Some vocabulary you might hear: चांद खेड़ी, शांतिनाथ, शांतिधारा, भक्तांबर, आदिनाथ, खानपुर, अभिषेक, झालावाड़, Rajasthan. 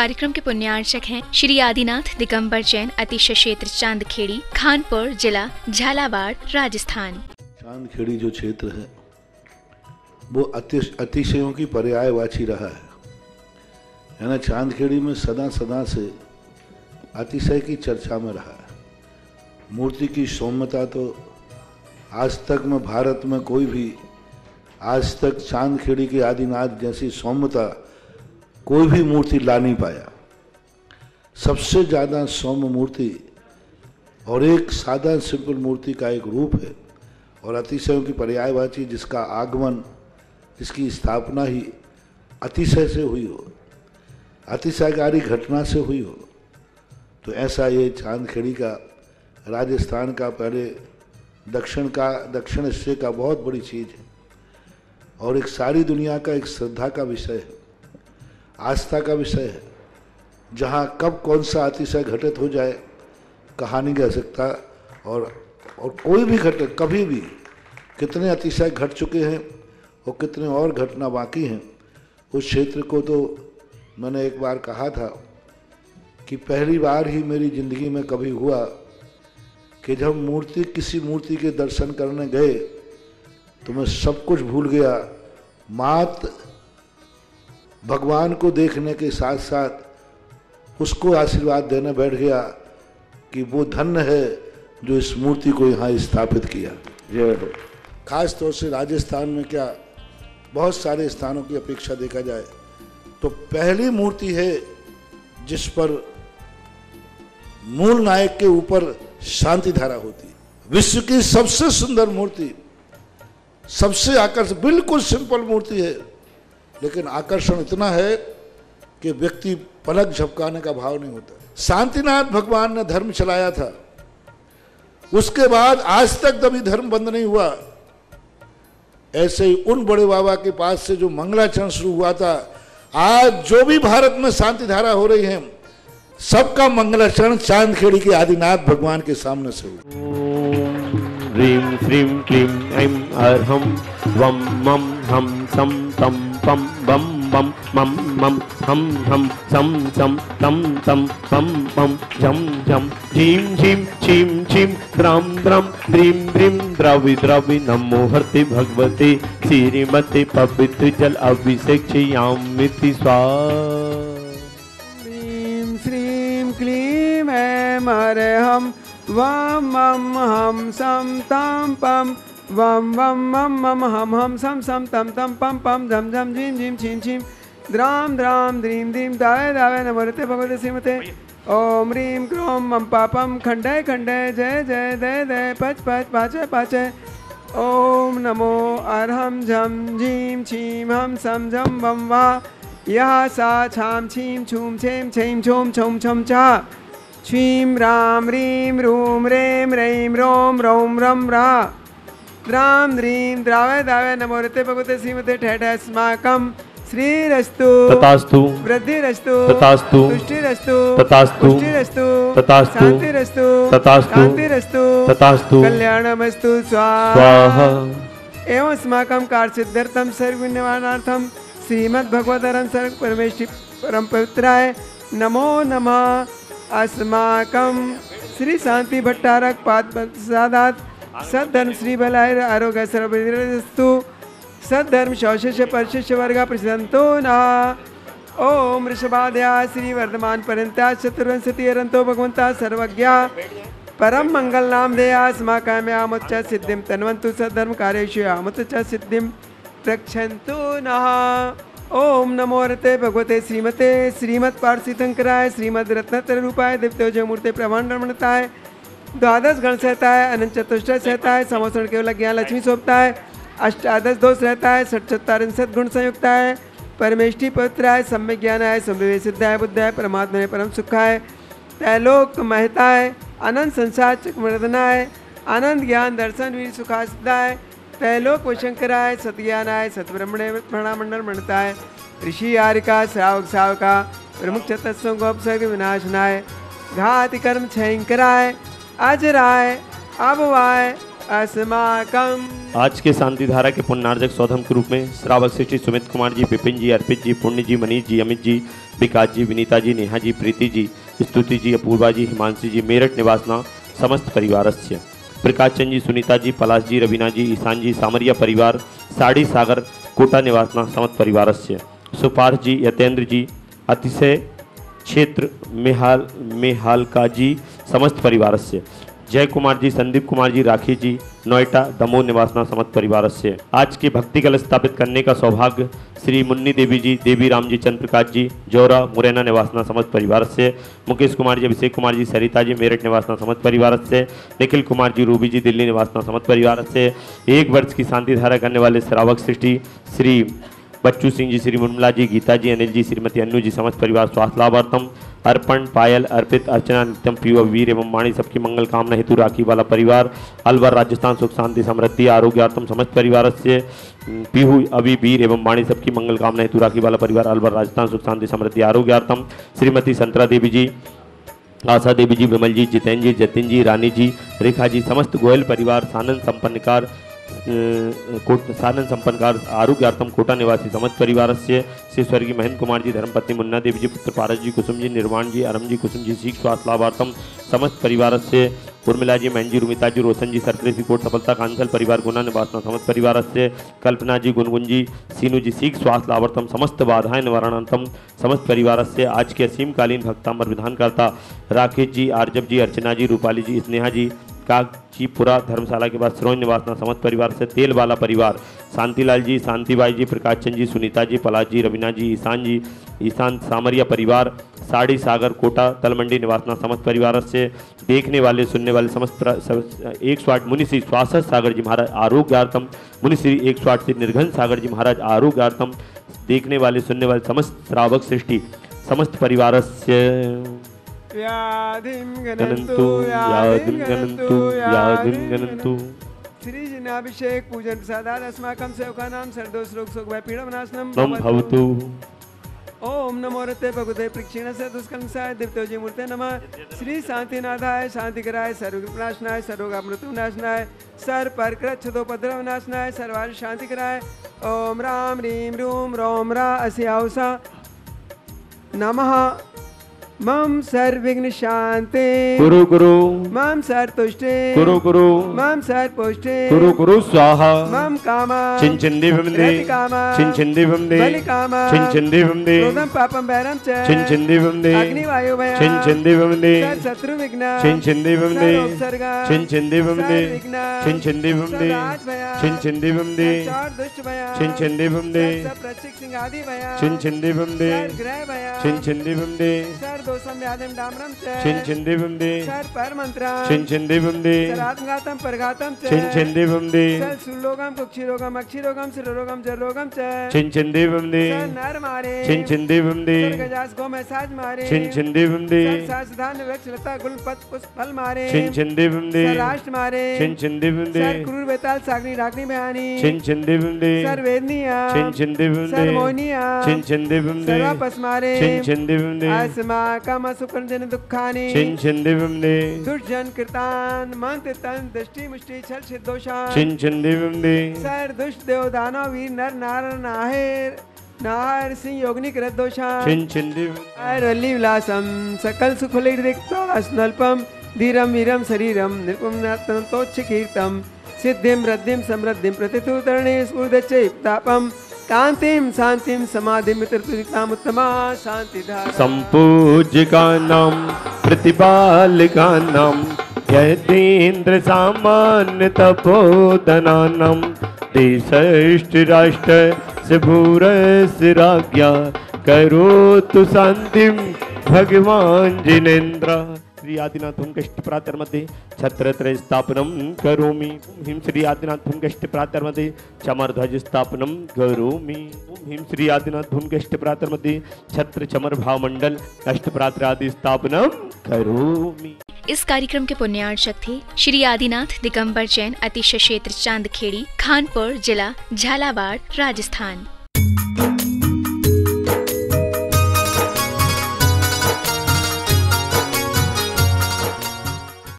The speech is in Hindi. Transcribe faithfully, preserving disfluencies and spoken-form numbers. कार्यक्रम के पुण्यार्चक हैं श्री आदिनाथ दिगंबर जैन, अतिशय क्षेत्र चांद खेड़ी, खानपुर, जिला झालावाड़, राजस्थान। चांद खेड़ी जो क्षेत्र है वो अतिशयों की पर्यायवाची रहा है, है ना। चांद खेड़ी में सदा सदा से अतिशय की चर्चा में रहा है। मूर्ति की सौम्यता तो आज तक में भारत में कोई भी, आज तक चांद खेड़ी के आदिनाथ जैसी सौम्यता कोई भी मूर्ति ला नहीं पाया। सबसे ज़्यादा सौम्य मूर्ति और एक सादा सिंपल मूर्ति का एक रूप है और अतिशयों की पर्यायवाची, जिसका आगमन, जिसकी स्थापना ही अतिशय से हुई हो, अतिशयकारी घटना से हुई हो। तो ऐसा ये चांद खेड़ी का, राजस्थान का, पहले दक्षिण का, दक्षिण हिस्से का बहुत बड़ी चीज़ है और एक सारी दुनिया का एक श्रद्धा का विषय है, आस्था का विषय है। जहाँ कब कौन सा अतिशय घटित हो जाए कहा नहीं कह सकता। और और कोई भी घटना, कभी भी कितने अतिशय घट चुके हैं और कितने और घटना बाकी हैं। उस क्षेत्र को तो मैंने एक बार कहा था कि पहली बार ही मेरी ज़िंदगी में कभी हुआ कि जब मूर्ति, किसी मूर्ति के दर्शन करने गए तो मैं सब कुछ भूल गया, मात्र भगवान को देखने के साथ साथ उसको आशीर्वाद देने बैठ गया कि वो धन्य है जो इस मूर्ति को यहाँ स्थापित किया। जय हो। खास तौर से राजस्थान में क्या, बहुत सारे स्थानों की अपेक्षा देखा जाए तो पहली मूर्ति है जिस पर मूल नायक के ऊपर शांति धारा होती। विश्व की सबसे सुंदर मूर्ति, सबसे आकर्षक, बिल्कुल सिंपल मूर्ति है, लेकिन आकर्षण इतना है कि व्यक्ति पलक झपकाने का भाव नहीं होता। शांतिनाथ भगवान ने धर्म चलाया था, उसके बाद आज तक कभी धर्म बंद नहीं हुआ। ऐसे ही उन बड़े बाबा के पास से जो मंगलाचरण शुरू हुआ था, आज जो भी भारत में शांति धारा हो रही है, सबका मंगलाचरण चांद खेड़ी के आदिनाथ भगवान के सामने से हुआ। ह्रीं श्रीं क्लीं ऐं अर्हं वं मं हं सं तं पं बं बं मं मं हं हं सं सं तं तं पं पं झं झं झीं झीं छीं छीं द्रां द्रां द्रीं द्रीं द्रवि द्रवि नमो हर्ति भगवते श्रीमते पवित्र जल अभिषेक्षयामिति स्वाहा। ह्रीं श्रीं क्लीं ऐं अर्हं वम मम हम सम तम पम वम वम मम मम हम हम सम सम तम तम पम पम झम झम झीम झीम छीम छीम द्राम द्राम द्रीम द्रीम दावे दावे नमोरते भगवते श्रीमते ओम ह्रीम क्रोम मम पापम खंडय खंडय जय जय दय दय पच पच पाचय पाचय ओम नमो अर्हम झम झीम छीम हम सम झम वम वा यह सा छाम छीम छूम छेम छेम छोम छोम छम छा छीं राम ह्रीं रूम रेम रईं रोम रौम रम रा राम ह्रीं द्रावय दावय नमोरते भगवते श्रीमते ठैठ अस्माकं श्रीरस्तु तथास्तु वृद्धिरस्तु तथास्तु तुष्टिरस्तु तथास्तु पुष्टिरस्तु तथास्तु शांतिरस्तु तथास्तु कांतिरस्तु तथास्तु कल्याणमस्तु स्वाहा। एवं अस्माकं कार्यसिद्ध्यर्थं सर्वविघ्ननिवारणार्थं श्रीमद्भगवद्गीता सर्व परमेष्टि परम पवित्राय नमो नमः। अस्माकं श्री शांति भट्टारक पादात सद्धर्म श्री भलाय आरोग्य सर्वस्तु सद्धर्म शौशिष्य परिशिष्य वर्ग प्रसिद्धंतो ना ओम ऋषभाद्या श्री वर्धमान पर्यंता चतुर्वंशति अरंतो भगवंता सर्वज्ञा परम मंगल नाम देया अस्माकमयामुच्च सिद्धिम तन्वंतु सद्धर्म कार्येषु यामुच्च सिद्धिम रक्षंतो ना ओम नमो रते भगवते श्रीमते श्रीमद पारसितंकराय श्रीमद रत्नत्र रूपाय दिव्योजमूर्ते प्रमाण रमणताय द्वादश गण सहताय अनंत चतुष्टय सहताय समोसण केवल ज्ञान लक्ष्मी सोपताय अष्टादश दोष रहताय षट्चत्वारिंशत् गुण संयुक्ताय परमेष्टि पवित्राय सम्यक ज्ञानाय समवे सिद्धाय बुद्धाय परमात्मने परम सुखाय त्रैलोक महताय अनंत संसार चक्रवर्धनाय आनंद ज्ञान दर्शन वीर सुखास्ताय त्रैलोक वशंकराय सतज्ञानाय सतब्रह्मणे प्रणामंडल मणताय ऋषि आरिका श्रावक सावका प्रमुख चतस्व गोपसर्ग विनाशनाय घाति कर्म क्षयंकराय अजराय अभवाय अस्माकम। आज के शांति धारा के पुण्यर्जक सौधम के रूप में श्रावक शिष्य सुमित कुमार जी, विपिन जी, अर्पित जी, पुण्य जी, मनीष जी, अमित जी, विकास जी, विनीता जी, नेहा जी, प्रीति जी, स्तुति जी, अपूर्वा जी, हिमांशी जी, मेरठ निवासना समस्त परिवारस्य, प्रकाश चंद जी, सुनीता जी, पलाश जी, रवीना जी, ईशान जी, सामरिया परिवार, साड़ी सागर कोटा निवासना समस्त परिवारस्य, सुपार जी, यतेंद्र जी, अतिशय क्षेत्र मेहाल मेहालका जी समस्त परिवारस्य, जय कुमार जी, संदीप कुमार जी, राखी जी, नोएटा दमोह निवासना समस्त परिवारस्य। आज के भक्ति कलश स्थापित करने का सौभाग्य श्री मुन्नी देवी जी, देवी राम जी, चंद्र प्रकाश जी, जौरा मुरैना निवासना समस्त परिवारस्य, मुकेश कुमार जी, अभिषेक कुमार जी, सरिता जी, मेरठ निवासना समस्त परिवारस्य, निखिल कुमार जी, रूबी जी, दिल्ली निवासना समस्त परिवारस्य। एक वर्ष की शांति धारा करने वाले श्रावक सृष्टि श्री बच्चू सिंह जी, श्री मुमला जी, गीता जी, अनिल जी, श्रीमती अन्नू जी समस्त परिवार स्वास्थ्य लाभार्थम, अर्पण, पायल, अर्पित, अर्चना, नित्यम, पीयू, वीर एवं वाणी सबकी मंगल कामना हेतु राखी वाला परिवार, अलवर राजस्थान सुख शांति समृद्धि आरोग्यार्थम समस्त परिवार से, पीहू, अभी, वीर एवं वाणी सबकी मंगल कामना हेतु राखी वाला परिवार, अलवर राजस्थान सुख शांति समृद्धि आरोग्यार्थम, श्रीमती संतरा देवी जी, आशा देवी जी, विमल जी, जितेन जी, जतिन जी, रानी जी, रेखा जी समस्त गोयल परिवार, सानंद संपन्नकार साधन संपन्नकार आरोग्यार्थम कोटा निवासी समस्त परिवार से, श्री स्वर्गीय महेंद्र कुमार जी, धर्मपत्नी मुन्ना देवी जी, पुत्र पारस जी, कुसुम जी, निर्वाण जी, अरम जी, कुसुम जी शीख स्वास्थ्य लाभार्थम समस्त परिवार से, उर्मिला जी, महन जी, रुमिता जी, रोशन जी, सरप्रेसी कोट सफलता कांसल परिवार गुना निवासना समस्त परिवार से, कल्पना जी, गुनगुन जी, सीनू जी शीख स्वास्थ्य लाभार्थम समस्त बाधाएं निवारणार्थम समस्त परिवार से। आज के असीमकालीन भक्तांबर विधानकर्ता राकेश जी, आर्जब जी, अर्चना जी, रूपाली जी, स्नेहा जी, कागजीपुरा धर्मशाला के बाद सरोज निवासना समस्त परिवार से, तेल वाला परिवार, शांतिलाल जी, शांतिबाई जी, प्रकाश चंद जी, सुनीता जी, पलाश जी, रवीना जी, ईशान जी, ईशान सामरिया परिवार, साड़ी सागर कोटा तलमंडी निवासना समस्त परिवार से, देखने वाले सुनने वाले समस्त एक सौ आठ मुनि श्री स्वास्थ्य सागर जी महाराज आरोग्यार्थम, मुनि श्री एक सौ आठ श्री निर्घन सागर जी महाराज आरोग्यार्थम, देखने वाले सुनने वाले समस्त श्रावक सृष्टि समस्त परिवार से, यादिं गनन्तु यादिं गनन्तु यादिं गनन्तु। श्री जनाभिषेक पूजन प्रसादात् अस्माकं सेवकानां सर्वदोष रोग शोक भय पीडा विनाशनं भवतु। ओम नमो रते भगवते प्रक्षीणस्य दुष्कर्मसाय दिव्योजय मूर्ते नमः। श्री शांतिनाथाय शांतिकराय सर्वविघ्ननाशनाय सर्वरोगमृत्युनाशनाय सर्वपरकृच्छदोपद्रवनाशनाय सर्वार्थ शांतिकराय ओम राम रीम रूम रोम रा अस्यावसा नमः। मम सर्वविघ्न शांते गुरु गुरु, मम सर्वतुष्टे गुरु गुरु, मम सर्वपुष्टे गुरु गुरु स्वाहा। मम कामा छिंछिंदी भमदे कामा छिंछिंदी भमदे बलि कामा छिंछिंदी भमदे क्रोधम पापम वैरम च छिंछिंदी भमदे अग्नि वायु भय छिंछिंदी भमदे सर्व शत्रु विघ्न छिंछिंदी भमदे सर्व उपसर्ग छिंछिंदी भमदे छिंछिंदी भमदे छिंछिंदी भमदे चार दुष्ट भय छिंछिंदी भमदे सब प्रचिक सिंह आदि भय छिंछिंदी भमदे सर्व ग्रह भय छिंछिंदी भमदे सर्व छिंछिंदी बंदी सर पर मंत्रा छिंछिंदी बंदी सरात्मघातम परघातम छिंछिंदी बंदी सर सुलोगम कुक्षिरोगम अक्षिरोगम सिरोगम जलोगम छिंछिंदी बंदी सर नर मारे छिंछिंदी बंदी सर गजास गो मैसाज मारे छिंछिंदी बंदी सर सासधान वृक्ष लता गुलपत पुष्प फल मारे छिंछिंदी बंदी सर राष्ट्र मारे छिंछिंदी बंदी सर क्रूर बेताल सागनी रागनी बयानी छिंछिंदी बंदी सर वेदनिया छिंछिंदी बंदी सर मोनिया छिंछिंदी बंदी सर वापस मारे छिंछिंदी बंदी आसमा कामा सुकर्ण जन दुखानी छिंछिंदी बंदी दुर्जन कृतान मंत्र तन दृष्टि मुष्टि छल सिद्धोषा छिंछिंदी बंदी सर दुष्ट देव दानव वीर नर नारायण नाहेर नार सिंह योगिनी कृत दोषा छिंछिंदी अरली विलासम सकल सुखले रिक्ता अस्नल्पम धीरम वीरम शरीरम निपुमनातन तोच्छ कीर्तम सिद्धिम रद्धिम समृद्धिम प्रतितु तरणे स्फूर्दचे तापम शांतिम शांतिम समाधि मित्रतुतामुत्तमा शांतिधारा संपूज्य का नाम प्रतिपाल का नाम यतीन्द्र सामान्य तपोधनानम देशष्ट राष्ट्र सिभूर सिराज्ञा करो तु शांतिम भगवान जिनेन्द्र श्री आदिनाथ कष्ट प्रातर मध्य छत्रत्रय स्थापनम करोमि हिम श्री आदिनाथ कष्ट प्रातर मध्य चमर ध्वज स्थापनम करोमि हिम श्री आदिनाथ कष्ट प्रातर मध्य छत्र चमर भाव मंडल कष्ट प्रातर आदि स्थापनम करोमि। इस कार्यक्रम के पुण्यार्चक थे श्री आदिनाथ दिगंबर जैन, अतिशय क्षेत्र चांद खेड़ी, खानपुर जिला, झालावाड़, राजस्थान।